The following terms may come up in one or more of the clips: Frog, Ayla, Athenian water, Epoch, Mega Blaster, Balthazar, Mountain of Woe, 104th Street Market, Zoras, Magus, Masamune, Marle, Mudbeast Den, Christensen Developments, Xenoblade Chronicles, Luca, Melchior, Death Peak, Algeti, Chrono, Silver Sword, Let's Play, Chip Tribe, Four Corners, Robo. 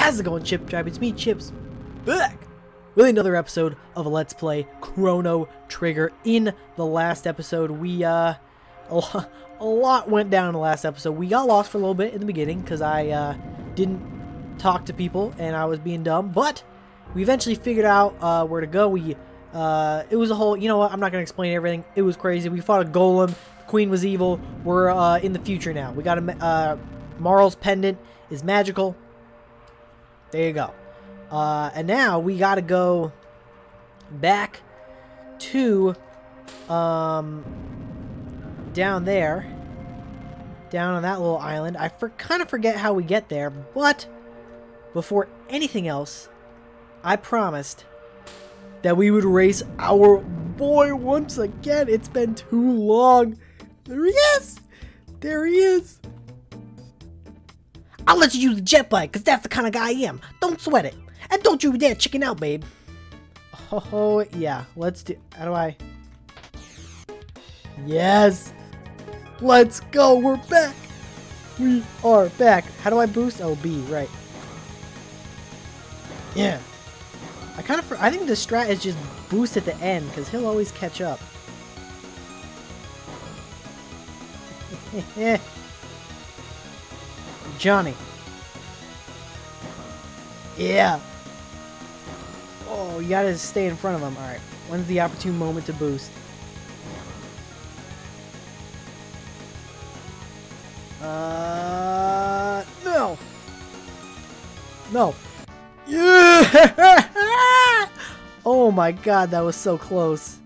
How's it going, Chip Tribe? It's me, Chips, back with another episode of Let's Play Chrono Trigger. In the last episode, we, a lot went down in the last episode. We got lost for a little bit in the beginning because I, didn't talk to people and I was being dumb, but we eventually figured out, where to go. We, it was a whole, you know what, I'm not gonna explain everything. It was crazy. We fought a golem. The queen was evil. We're, in the future now. We got a, Marle's pendant is magical. There you go. And now we gotta go back to down there. Down on that little island. I kind of forget how we get there, but before anything else, I promised that we would race our boy once again. It's been too long. There he is! There he is! I'll let you use the jet bike, because that's the kind of guy I am. Don't sweat it. And don't you dare chicken out, babe. Oh, yeah. Let's do... How do I... Yes! Let's go! We're back! We are back. How do I boost? Oh, B, right. Yeah. I think the strat is just boost at the end, because he'll always catch up. Heh. Johnny. Yeah. Oh, you gotta stay in front of him. Alright. When's the opportune moment to boost? No. No. Yeah! Oh my god, that was so close.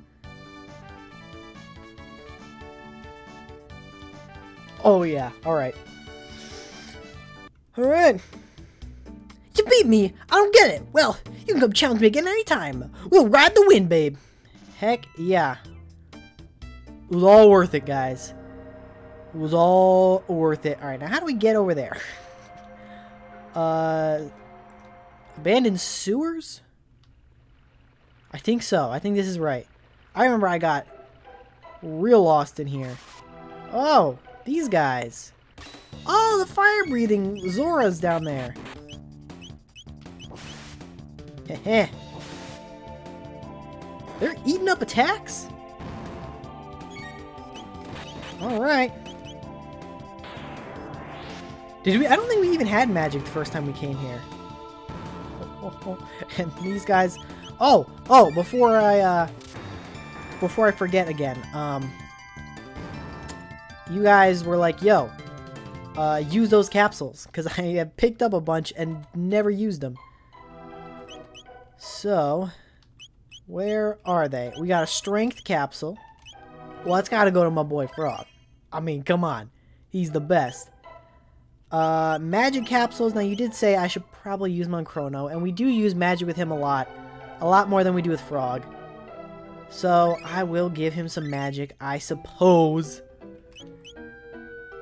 Oh yeah, alright. Alright. You beat me! I don't get it! Well, you can come challenge me again anytime! We'll ride the wind, babe! Heck yeah. It was all worth it, guys. It was all worth it. Alright, now how do we get over there? Abandoned sewers? I think so. I think this is right. I remember I got real lost in here. Oh, these guys. Oh, the fire-breathing Zoras down there. Heh. They're eating up attacks? Alright. Did we... I don't think we even had magic the first time we came here. And these guys... Oh, before I forget again, you guys were like, yo... use those capsules, because I had picked up a bunch and never used them. So, where are they? We got a strength capsule. Well, it's got to go to my boy Frog. I mean, come on. He's the best. Magic capsules. Now, you did say I should probably use them on Chrono, and we do use magic with him a lot. A lot more than we do with Frog. So, I will give him some magic, I suppose.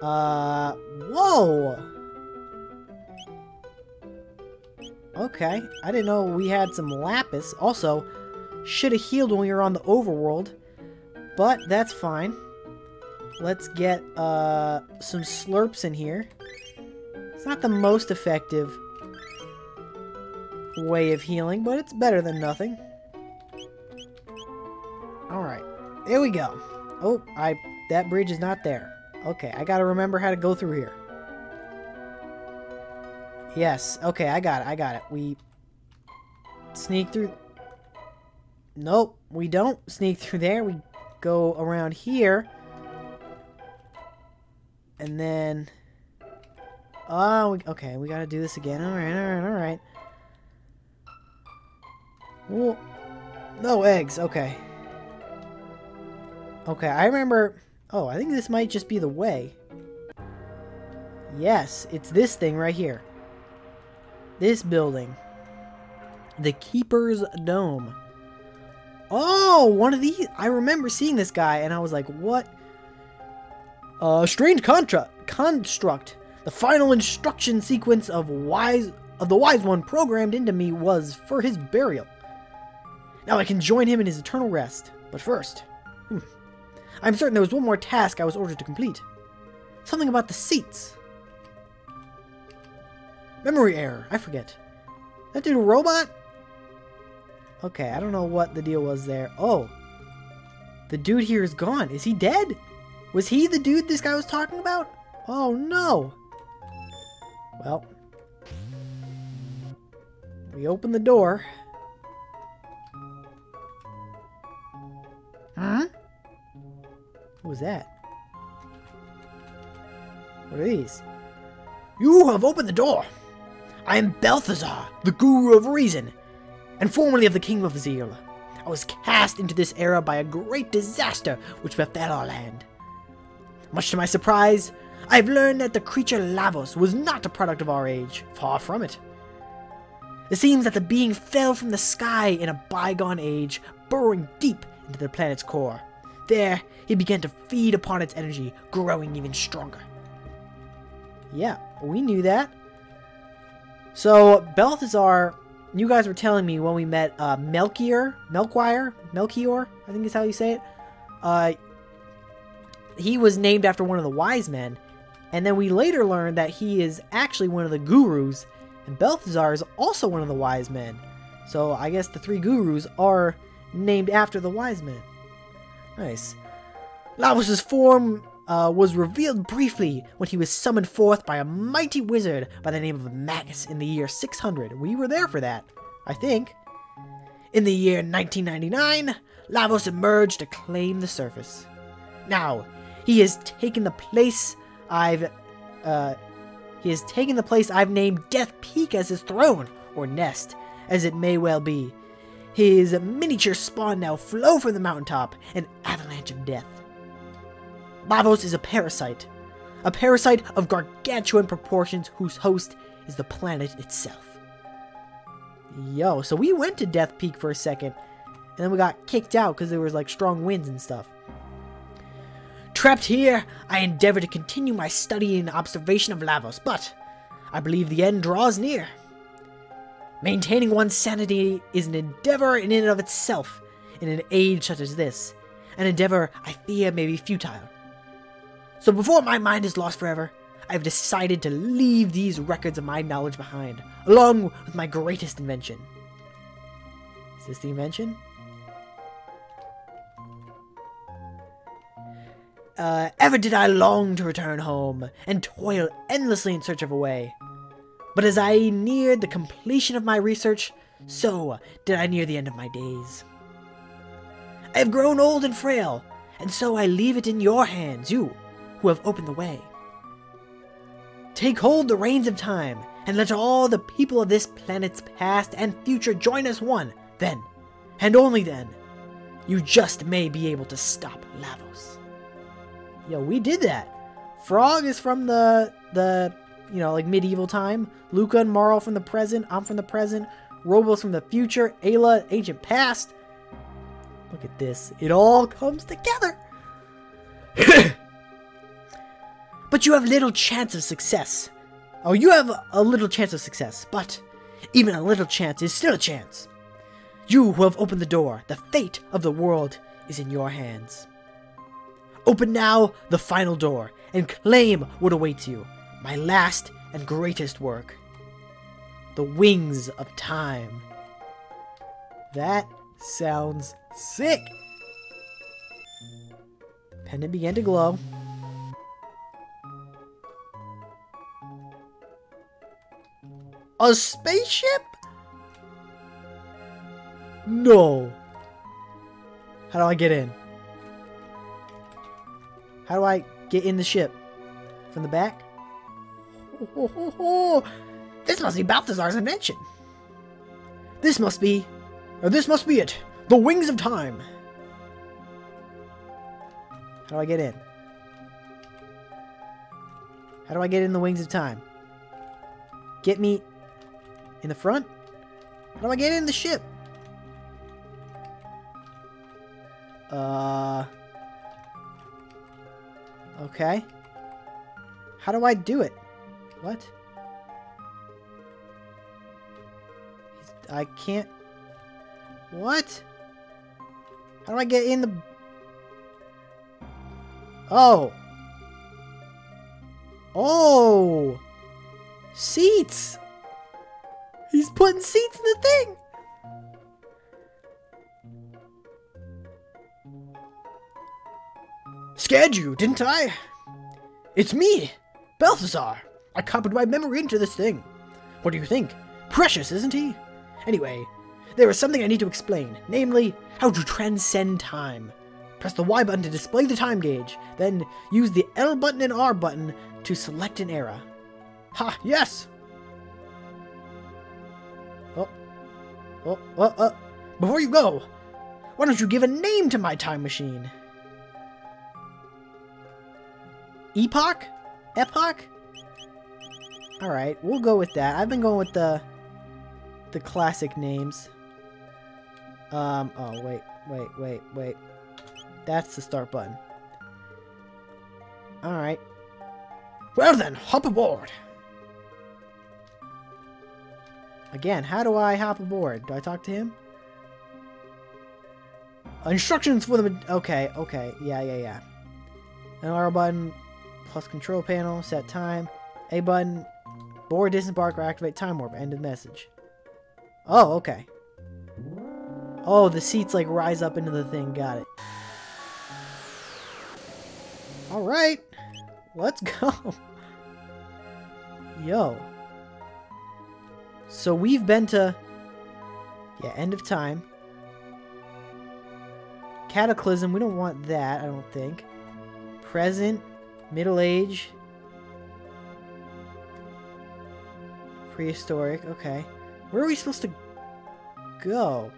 Whoa! Okay, I didn't know we had some lapis. Also, should have healed when we were on the overworld, but that's fine. Let's get, some slurps in here. It's not the most effective way of healing, but it's better than nothing. Alright, there we go. Oh, that bridge is not there. Okay, I gotta remember how to go through here. Yes, okay, I got it. We sneak through... Nope, we don't sneak through there. We go around here. And then... Oh, okay, we gotta do this again. Alright. Well, no eggs, okay. Okay, I remember... Oh, I think this might just be the way. Yes, it's this thing right here. This building. The Keeper's Dome. Oh, one of these. I remember seeing this guy and I was like, what? Strange construct. The final instruction sequence of the Wise One programmed into me was for his burial. Now I can join him in his eternal rest. But first... I'm certain there was one more task I was ordered to complete. Something about the seats. Memory error. I forget. That dude a robot? Okay, I don't know what the deal was there. Oh. The dude here is gone. Is he dead? Was he the dude this guy was talking about? Oh, no. Well. We open the door. Huh? What was that? What are these? You have opened the door. I am Balthazar, the Guru of Reason, and formerly of the Kingdom of Zeal. I was cast into this era by a great disaster which befell our land. Much to my surprise, I have learned that the creature Lavos was not a product of our age, far from it. It seems that the being fell from the sky in a bygone age, burrowing deep into the planet's core. There, he began to feed upon its energy, growing even stronger. Yeah, we knew that. So, Balthazar, you guys were telling me when we met Melchior, I think is how you say it. He was named after one of the wise men, and then we later learned that he is actually one of the gurus, and Balthazar is also one of the wise men. So, I guess the three gurus are named after the wise men. Nice. Lavos' form was revealed briefly when he was summoned forth by a mighty wizard by the name of Magus in the year 600. We were there for that, I think. In the year 1999, Lavos emerged to claim the surface. Now, he has taken the place I've named Death Peak as his throne, or nest, as it may well be. His miniature spawn now flow from the mountaintop, an avalanche of death. Lavos is a parasite of gargantuan proportions whose host is the planet itself. Yo, so we went to Death Peak for a second, and then we got kicked out because there was like strong winds and stuff. Trapped here, I endeavor to continue my study and observation of Lavos, but I believe the end draws near. Maintaining one's sanity is an endeavor in and of itself in an age such as this. An endeavor I fear may be futile. So before my mind is lost forever, I have decided to leave these records of my knowledge behind, along with my greatest invention. Is this the invention? Ever did I long to return home, and toil endlessly in search of a way. But as I neared the completion of my research, so did I near the end of my days. I have grown old and frail, and so I leave it in your hands, you, who have opened the way. Take hold the reins of time, and let all the people of this planet's past and future join us one, then, and only then, you just may be able to stop Lavos. Yo, we did that. Frog is from the you know, like medieval time. Luca and Marle from the present. I'm from the present. Robo's from the future. Ayla, ancient past. Look at this. It all comes together. But you have little chance of success. Oh, you have a little chance of success, but even a little chance is still a chance. You who have opened the door, the fate of the world is in your hands. Open now the final door and claim what awaits you. My last and greatest work. The Wings of Time. That sounds sick! Pendant began to glow. A spaceship? No. How do I get in? How do I get in the ship? From the back? Oh, oh, oh. This must be Balthazar's invention. This must be it. The Wings of Time. How do I get in? How do I get in the Wings of Time? Get me in the front? How do I get in the ship? Okay. How do I do it? What? I can't. What? How do I get in the... Oh! Oh! Seats! He's putting seeds in the thing! Scared you, didn't I? It's me, Balthazar. I copied my memory into this thing. What do you think? Precious, isn't he? Anyway, there is something I need to explain, namely, how to transcend time. Press the Y button to display the time gauge, then use the L button and R button to select an era. Ha, yes! Before you go, why don't you give a name to my time machine? Epoch? Epoch? Alright, we'll go with that. I've been going with the classic names. Oh, wait. That's the start button. Alright. Well then, hop aboard! Again, how do I hop aboard? Do I talk to him? Instructions for the... Okay. Yeah. An R button, plus control panel, set time. A button, board, disembark, or activate time warp. End of message. Oh, okay. Oh, the seats like rise up into the thing. Got it. Alright. Let's go. Yo. So we've been to... yeah, end of time. Cataclysm, we don't want that, I don't think. Present, middle age. Prehistoric, okay. Where are we supposed to go?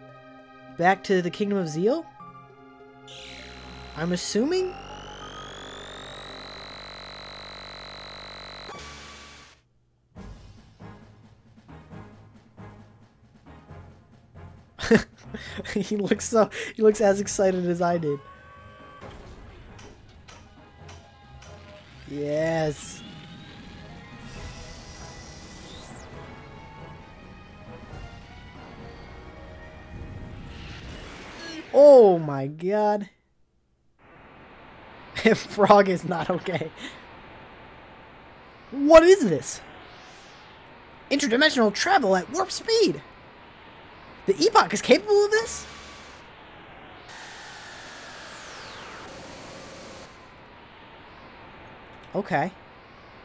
Back to the Kingdom of Zeal? I'm assuming? He looks as excited as I did. Yes. Oh my god. Frog is not okay. What is this? Interdimensional travel at warp speed. The Epoch is capable of this? Okay.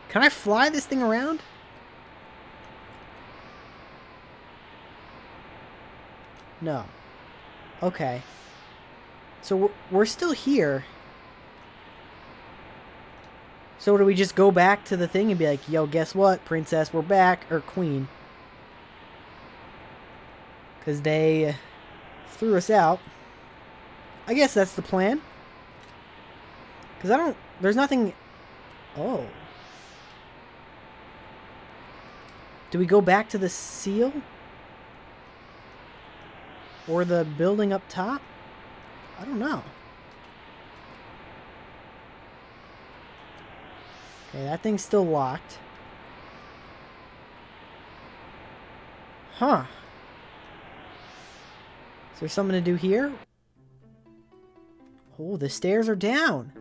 Can I fly this thing around? No. Okay. So we're still here. So do we just go back to the thing and be like, yo, guess what, princess, we're back, or queen? Because they threw us out. I guess that's the plan. Because I don't... there's nothing... oh. Do we go back to the seal? Or the building up top? I don't know. Okay, that thing's still locked. Huh. Is there something to do here? Oh, the stairs are down.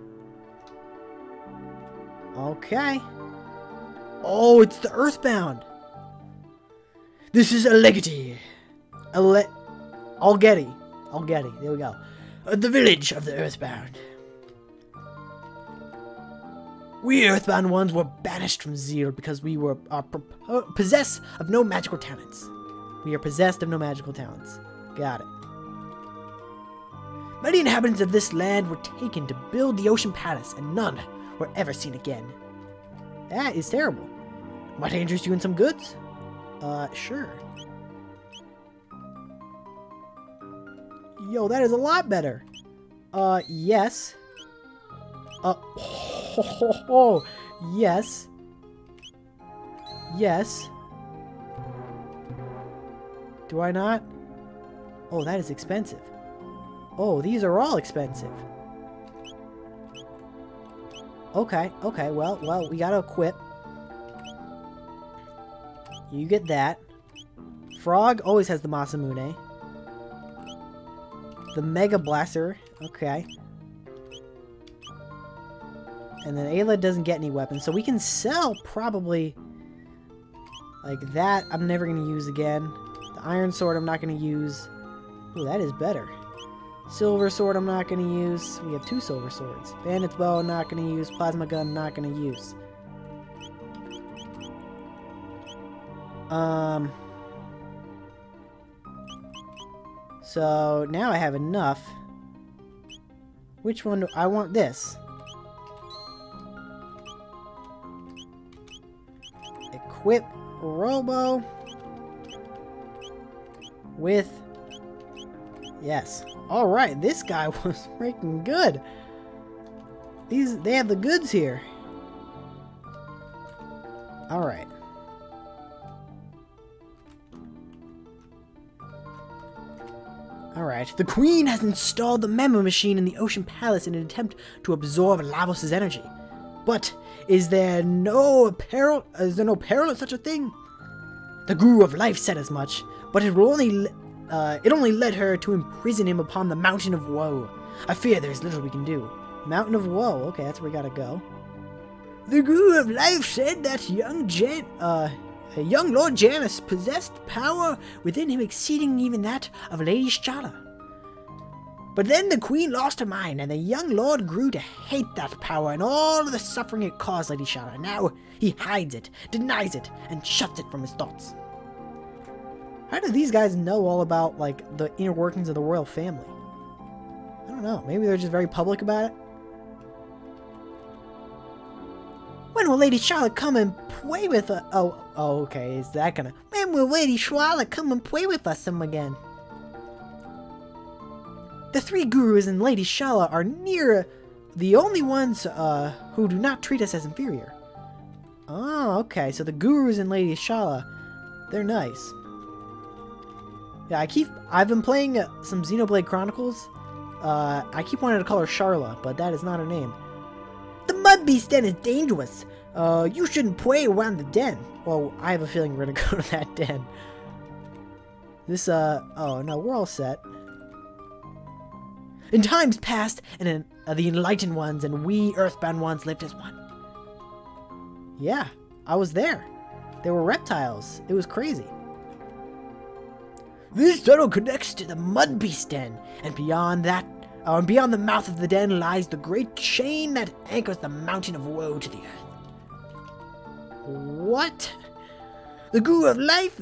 Okay. Oh, it's the Earthbound. This is Allegety. Algeti. There we go. The village of the Earthbound. We Earthbound ones were banished from Zeal because we were possessed of no magical talents. We are possessed of no magical talents. Got it. Many inhabitants of this land were taken to build the Ocean Palace, and none were ever seen again. That is terrible. Might I interest you in some goods? Sure. Yo, that is a lot better. Yes. Yes. Yes. Do I not? Oh, that is expensive. Oh, these are all expensive. Okay, well, we gotta equip. You get that. Frog always has the Masamune. The Mega Blaster, okay. And then Ayla doesn't get any weapons, so we can sell probably Like that, I'm never going to use again. The Iron Sword, I'm not going to use. Ooh, that is better. Silver Sword, I'm not going to use. We have two Silver Swords. Bandit's bow, I'm not going to use. Plasma gun, not going to use. So now I have enough. Which one do I want? This. Equip Robo with, yes. All right, this guy was freaking good. These, they have the goods here. All right. Alright, the Queen has installed the memo machine in the Ocean Palace in an attempt to absorb Lavos' energy. But is there no peril in such a thing? The Guru of Life said as much, but it only led her to imprison him upon the Mountain of Woe. I fear there is little we can do. Mountain of Woe, okay, that's where we gotta go. The Guru of Life said that young Lord Janus possessed power within him exceeding even that of Lady Shala. But then the Queen lost her mind, and the young Lord grew to hate that power and all of the suffering it caused Lady Shala. Now he hides it, denies it, and shuts it from his thoughts. How do these guys know all about, like, the inner workings of the royal family? I don't know. Maybe they're just very public about it? When will Lady Shala come and play with us? Oh, okay, is that gonna... When will Lady Shala come and play with us some again? The three gurus and Lady Shala are near the only ones who do not treat us as inferior. Oh, okay, so the gurus and Lady Shala, they're nice. Yeah, I've been playing some Xenoblade Chronicles. I keep wanting to call her Sharla, but that is not her name. The Mudbeast Den is dangerous. You shouldn't play around the den. Well, I have a feeling we're gonna go to that den. This, oh no, we're all set. In times past, and the enlightened ones and we earthbound ones lived as one. Yeah, I was there. There were reptiles. It was crazy. This tunnel connects to the Mudbeast Den, and beyond that. And beyond the mouth of the den lies the great chain that anchors the Mountain of Woe to the earth. What? The Guru of Life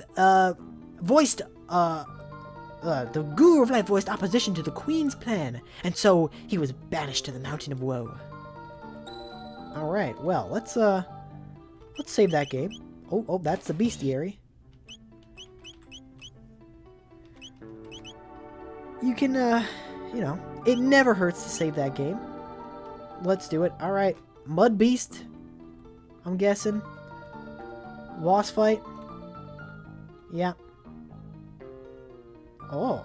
voiced opposition to the Queen's plan, and so he was banished to the Mountain of Woe. All right. Well, let's save that game. Oh, that's the bestiary. You can you know, it never hurts to save that game. Let's do it. Alright. Mud Beast. I'm guessing. Boss fight. Yeah. Oh.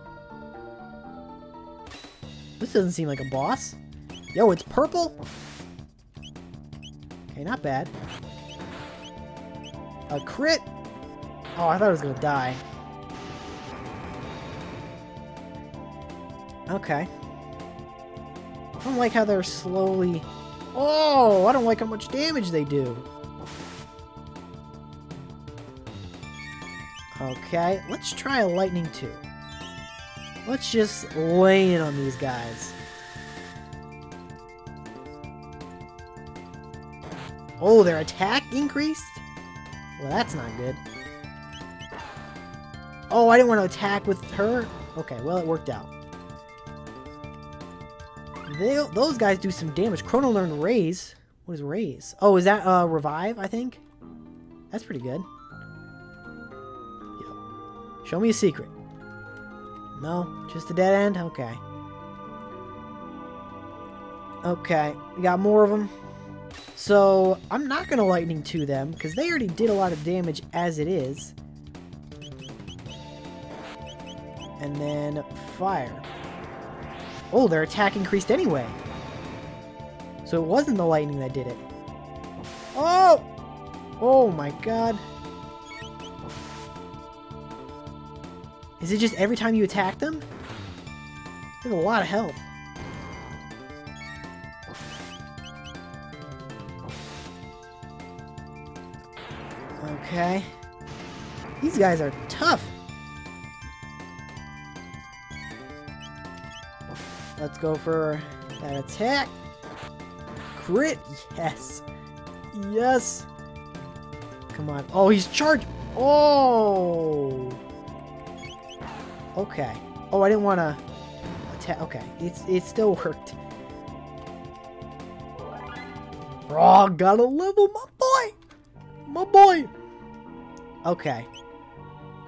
This doesn't seem like a boss. Yo, it's purple? Okay, not bad. A crit? Oh, I thought I was gonna die. Okay. I don't like how they're slowly... Oh, I don't like how much damage they do. Okay, let's try a lightning too. Let's just lay in on these guys. Oh, their attack increased? Well, that's not good. Oh, I didn't want to attack with her? Okay, well, it worked out. Those guys do some damage. Chrono learned Raise. What is Raise? Oh, is that Revive, I think? That's pretty good. Yo. Show me a secret. No? Just a dead end? Okay. Okay. We got more of them. So, I'm not going to Lightning 2 them, because they already did a lot of damage as it is. And then Fire. Oh, their attack increased anyway. So it wasn't the lightning that did it. Oh! Oh my god. Is it just every time you attack them? They have a lot of health. Okay. These guys are tough. Let's go for that attack. Crit. Yes. Yes. Come on. Oh, he's charged. Oh. Okay. Oh, I didn't want to attack. Okay. It still worked. Frog got a level, my boy. My boy. Okay.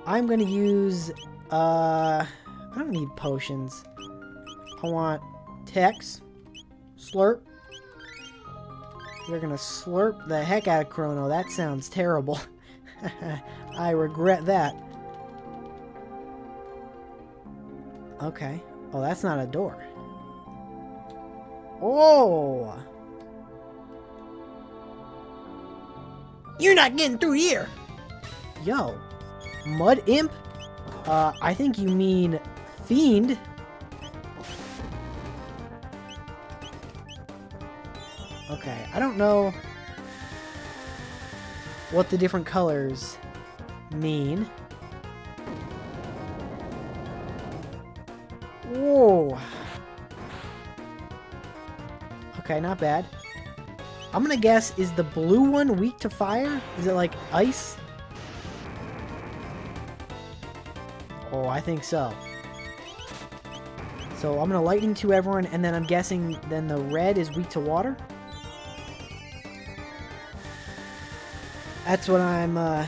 I'm going to use... I don't need potions. I want Tex. Slurp. We're going to slurp the heck out of Chrono. That sounds terrible. I regret that. Okay. Oh, that's not a door. Oh! You're not getting through here! Yo. Mud Imp? I think you mean Fiend. Okay, I don't know what the different colors mean. Whoa. Okay, not bad. I'm gonna guess, is the blue one weak to fire? Is it like ice? Oh, I think so. So I'm gonna lightning to everyone, and then I'm guessing then the red is weak to water? That's what I'm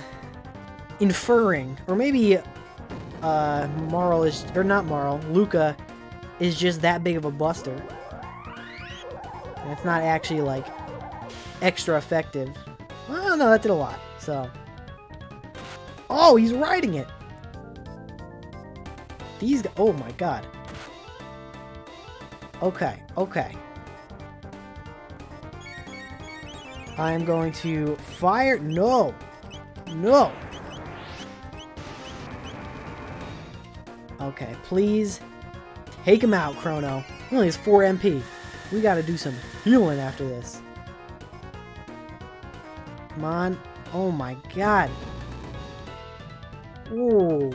inferring. Or maybe Marle is... Or not Marle. Luca is just that big of a buster. And it's not actually, like, extra effective. Well, no, that did a lot. So... Oh, he's riding it! These... Oh, my God. Okay, okay. I'm going to fire... No! No! Okay, please take him out, Chrono. He only has 4 MP. We gotta do some healing after this. Come on. Oh my god. Ooh.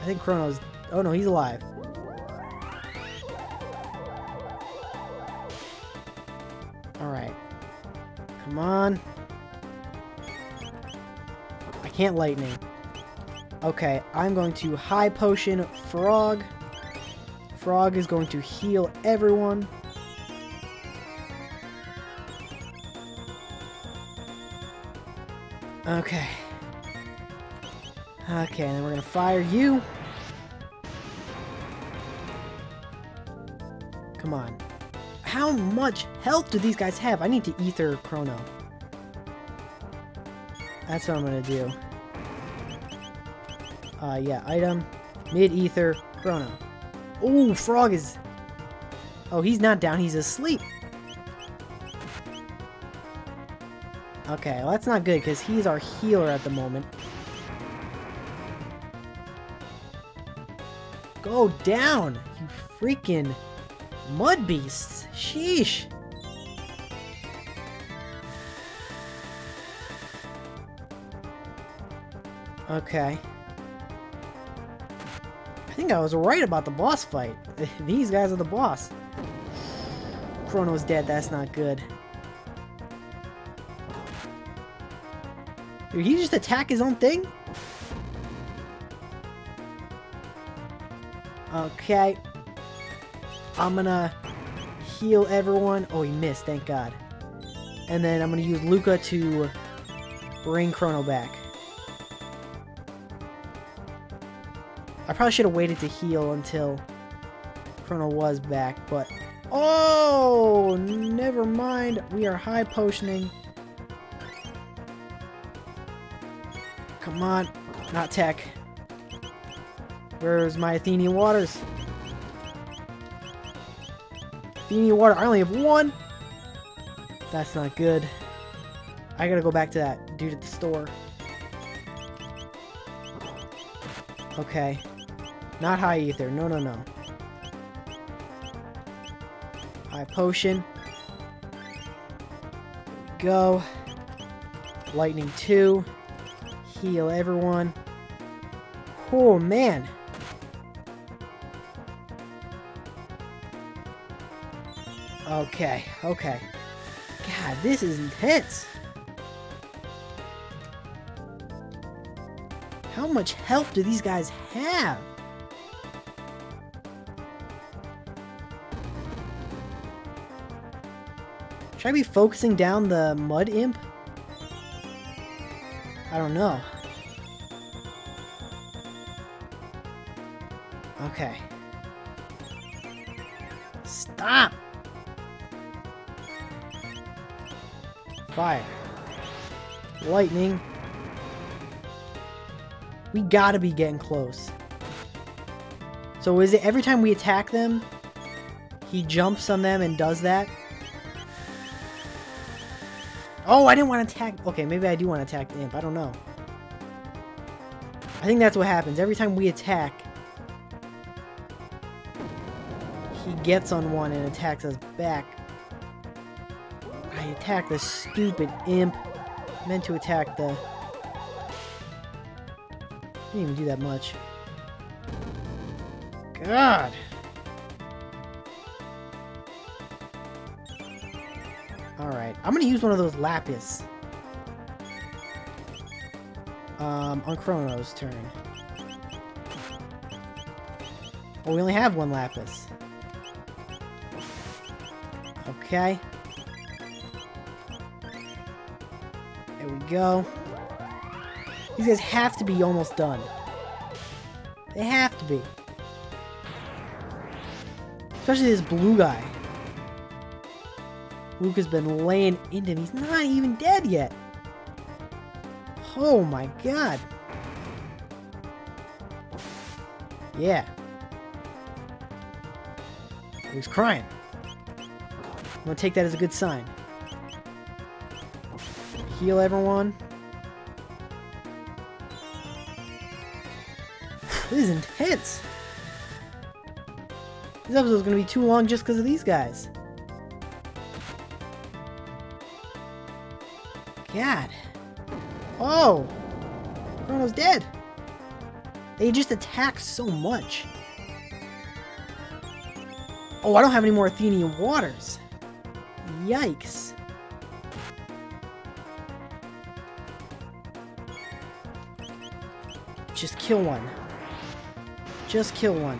I think Chrono's... Oh no, he's alive. Alright. Come on. I can't lightning. Okay, I'm going to high potion Frog. Frog is going to heal everyone. Okay. Okay, and then we're gonna fire you. Come on. How much health do these guys have? I need to ether Chrono. That's what I'm gonna do. Yeah, item, mid-ether, Chrono. Ooh, Frog is... Oh, he's not down, he's asleep. Okay, well that's not good, because he's our healer at the moment. Go down, you freaking mud beasts. Sheesh. Okay. I think I was right about the boss fight. These guys are the boss. Chrono's dead. That's not good. Did he just attack his own thing? Okay. I'm gonna heal everyone. Oh, he missed. Thank God. And then I'm gonna use Luca to bring Chrono back. I probably should have waited to heal until Chrono was back, but... Oh! Never mind. We are high potioning. Come on. Not tech. Where's my Athenian waters? Athenian water. I only have 1. That's not good. I gotta go back to that dude at the store. Okay. Not high ether. No, no, no. High potion. Go. Lightning 2. Heal everyone. Oh, man. Okay, okay. God, this is intense. How much health do these guys have? Should I be focusing down the mud imp? I don't know. Okay. Stop! Fire. Lightning. We gotta be getting close. So is it every time we attack them, he jumps on them and does that? Oh, I didn't want to attack. Okay, maybe I do want to attack the imp. I don't know. I think that's what happens. Every time we attack, he gets on one and attacks us back. I attacked the stupid imp. I meant to attack the... I didn't even do that much. God! Alright, I'm gonna use one of those lapis. On Chrono's turn. Oh, we only have one lapis. Okay. There we go. These guys have to be almost done. They have to be. Especially this blue guy. Luca's been laying into him. He's not even dead yet. Oh my god. Yeah. He was crying. I'm gonna take that as a good sign. Heal everyone. This is intense. This episode's gonna be too long just because of these guys. God. Oh! Chrono's dead! They just attack so much. Oh, I don't have any more Athenian waters. Yikes. Just kill one. Just kill one.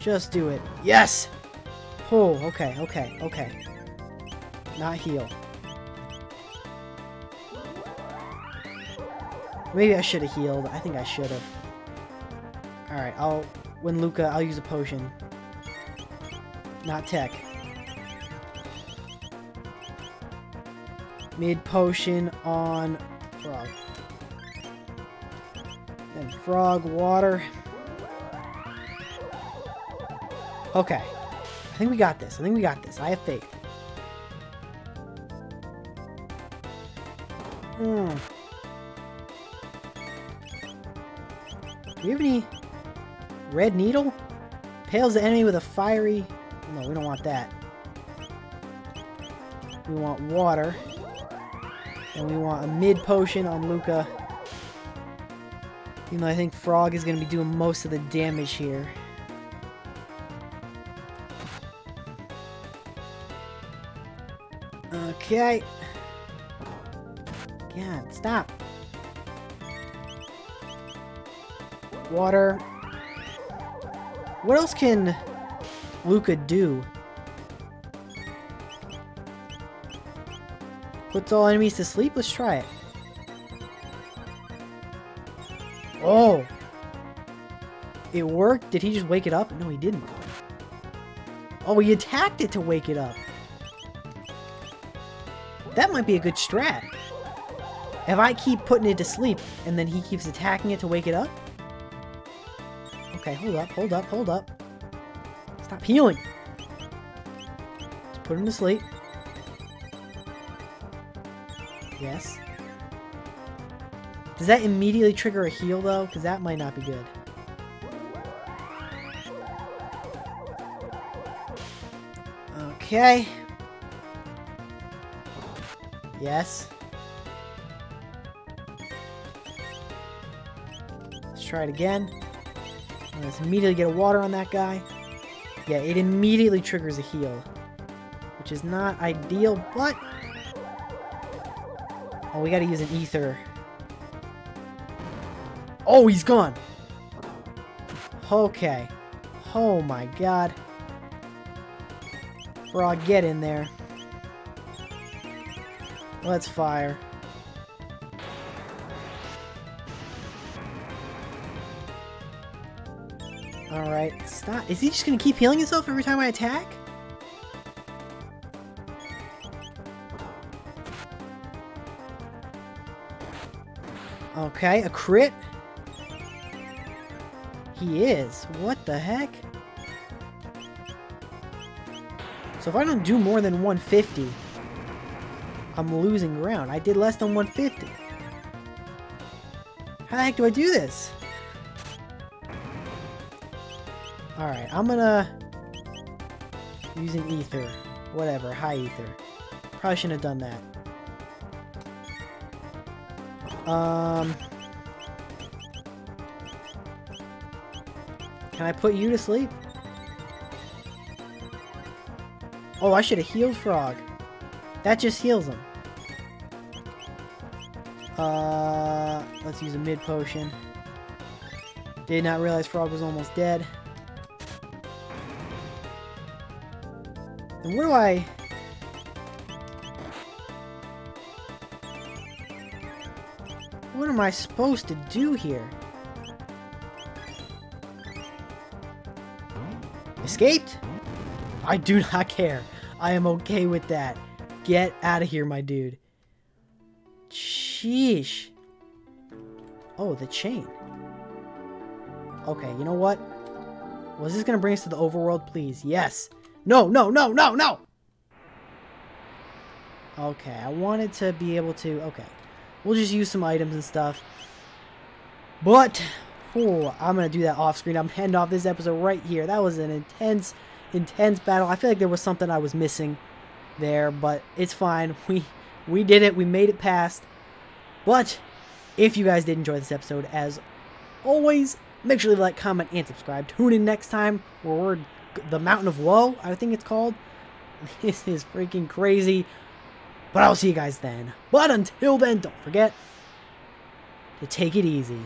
Just do it. Yes! Oh, okay, okay, okay. Not heal. Maybe I should have healed. I think I should have. Alright, when Luca, I'll use a potion. Not tech. Mid potion on Frog. Then Frog water. Okay. I think we got this. I think we got this. I have faith. Do you have any red needle? Pales the enemy with a fiery... No, we don't want that. We want water. And we want a mid potion on Luca. Even though I think Frog is going to be doing most of the damage here. Okay. God, stop. Water. What else can Luca do? Puts all enemies to sleep? Let's try it. Oh! It worked? Did he just wake it up? No, he didn't. Oh, he attacked it to wake it up. That might be a good strat. If I keep putting it to sleep and then he keeps attacking it to wake it up? Okay, hold up, hold up, hold up. Stop healing. Let's put him to sleep. Yes. Does that immediately trigger a heal, though? Because that might not be good. Okay. Yes. Let's try it again. Let's immediately get a water on that guy. Yeah, it immediately triggers a heal, which is not ideal, but... Oh, we gotta use an ether. Oh, he's gone! Okay. Oh my god. Frog, get in there. Let's fire. Alright, stop. Is he just gonna keep healing himself every time I attack? Okay, a crit? He is. What the heck? So if I don't do more than 150, I'm losing ground. I did less than 150. How the heck do I do this? Alright, I'm gonna use an ether. Whatever, high ether. Probably shouldn't have done that. Can I put you to sleep? Oh, I should have healed Frog. That just heals him. Let's use a mid potion. Did not realize Frog was almost dead. And where do I... What am I supposed to do here? Escaped? I do not care. I am okay with that. Get out of here, my dude. Sheesh. Oh, the chain. Okay, you know what? Was this gonna bring us to the overworld, please? Yes. No, no, no, no, no! Okay, I wanted to be able to... Okay. We'll just use some items and stuff. But... Oh, I'm going to do that off screen. I'm heading off this episode right here. That was an intense, intense battle. I feel like there was something I was missing there, but it's fine. We did it. We made it past. But if you guys did enjoy this episode, as always, make sure to like, comment, and subscribe. Tune in next time where we're the Mountain of Woe, I think it's called. This is freaking crazy. But I'll see you guys then. But until then, don't forget to take it easy.